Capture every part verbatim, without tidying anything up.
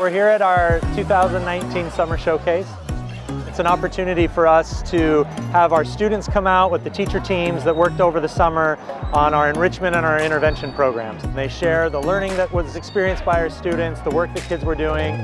We're here at our two thousand nineteen Summer Showcase. It's an opportunity for us to have our students come out with the teacher teams that worked over the summer on our enrichment and our intervention programs. And they share the learning that was experienced by our students, the work the kids were doing.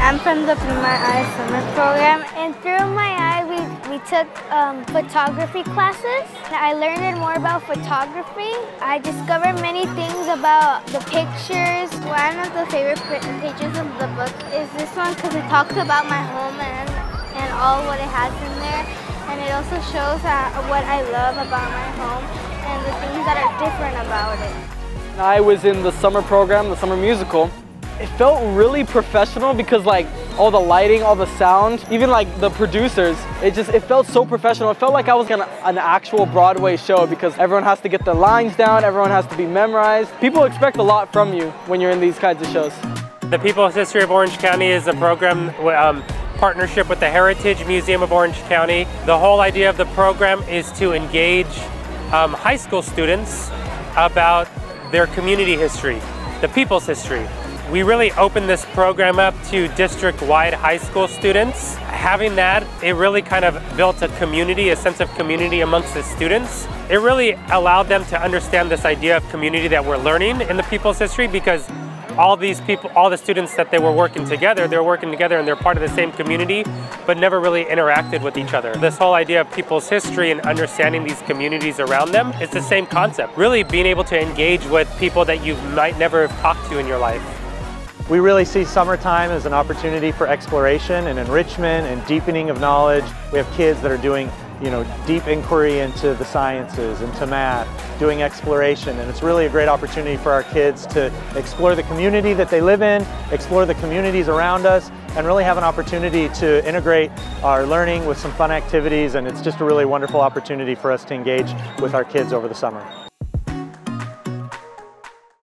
I'm from the Through My Eye summer program, and through my eye we, we took um, photography classes. I learned more about photography. I discovered many things about the pictures. One of the favorite pages of the book is this one because it talks about my home and, and all what it has in there. And it also shows uh, what I love about my home and the things that are different about it. I was in the summer program, the summer musical. It felt really professional because like all the lighting, all the sound, even like the producers, it just, it felt so professional. It felt like I was on an actual Broadway show because everyone has to get their lines down, everyone has to be memorized. People expect a lot from you when you're in these kinds of shows. The People's History of Orange County is a program um, partnership with the Heritage Museum of Orange County. The whole idea of the program is to engage um, high school students about their community history, the people's history. We really opened this program up to district-wide high school students. Having that, it really kind of built a community, a sense of community amongst the students. It really allowed them to understand this idea of community that we're learning in the people's history, because all these people, all the students that they were working together, they're working together and they're part of the same community, but never really interacted with each other. This whole idea of people's history and understanding these communities around them, it's the same concept. Really being able to engage with people that you might never have talked to in your life. We really see summertime as an opportunity for exploration and enrichment and deepening of knowledge. We have kids that are doing, you know, deep inquiry into the sciences, into math, doing exploration, and it's really a great opportunity for our kids to explore the community that they live in, explore the communities around us, and really have an opportunity to integrate our learning with some fun activities, and it's just a really wonderful opportunity for us to engage with our kids over the summer.